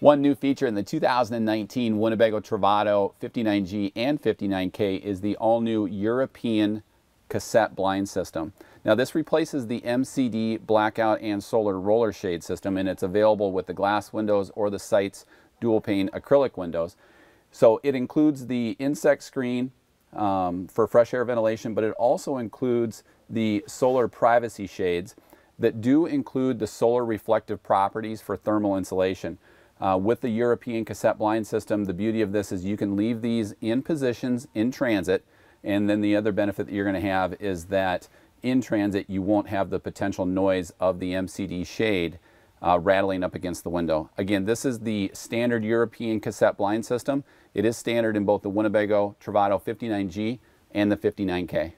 One new feature in the 2019 Winnebago Travato 59G and 59K is the all-new European cassette blind system. Now this replaces the MCD blackout and solar roller shade system, and it's available with the glass windows or the site's dual pane acrylic windows. So it includes the insect screen for fresh air ventilation, but it also includes the solar privacy shades that do include the solar reflective properties for thermal insulation. With the European cassette blind system, the beauty of this is you can leave these in positions in transit, and then the other benefit that you're going to have is that in transit you won't have the potential noise of the MCD shade rattling up against the window. Again, this is the standard European cassette blind system. It is standard in both the Winnebago Travato 59G and the 59K.